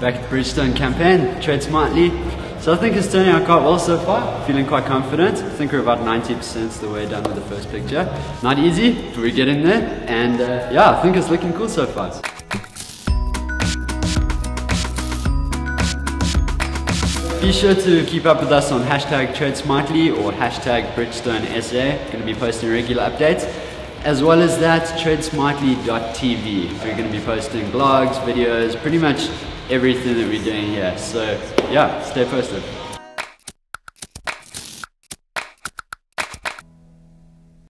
back at the Bridgestone campaign, Tread Smartly. So I think it's turning out quite well so far, feeling quite confident. I think we're about 90% the way done with the first picture. Not easy, but we're getting there, and yeah, I think it's looking cool so far. Be sure to keep up with us on #TreadSmartly or #BridgestoneSA. We're going to be posting regular updates. As well as that, treadsmartly.tv. We're going to be posting blogs, videos, pretty much everything that we're doing here. So yeah, stay posted.